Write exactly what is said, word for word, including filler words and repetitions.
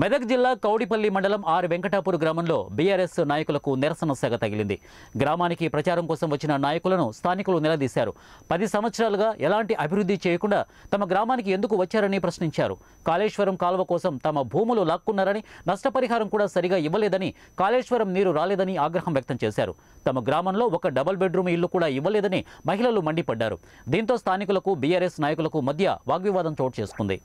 మెదక్ జిల్లా కౌడిపల్లి మండలం ఆర్ వెంకటాపూర్ గ్రామంలో బీఆర్ఎస్ నాయకులకు నిరసన సెగ తగిలింది. గ్రామానికి ప్రచారం కోసం వచ్చిన నాయకులను స్థానికులు నిలదీశారు. పది సంవత్సరాలుగా ఎలాంటి అభివృద్ధి చేయకుండా తమ గ్రామానికి ఎందుకు వచ్చారని ప్రశ్నించారు. కాళేశ్వరం కాల్వ కోసం తమ భూములు లాక్కున్నారని, నష్టపరిహారం కూడా సరిగా ఇవ్వలేదని, కాళేశ్వరం నీరు రాలేదని ఆగ్రహం వ్యక్తం చేశారు. తమ గ్రామంలో ఒక డబుల్ బెడ్రూమ్ ఇల్లు కూడా ఇవ్వలేదని మహిళలు మండిపడ్డారు. దీంతో స్థానికులకు బీఆర్ఎస్ నాయకులకు మధ్య వాగ్వివాదం చోటు చేసుకుంది.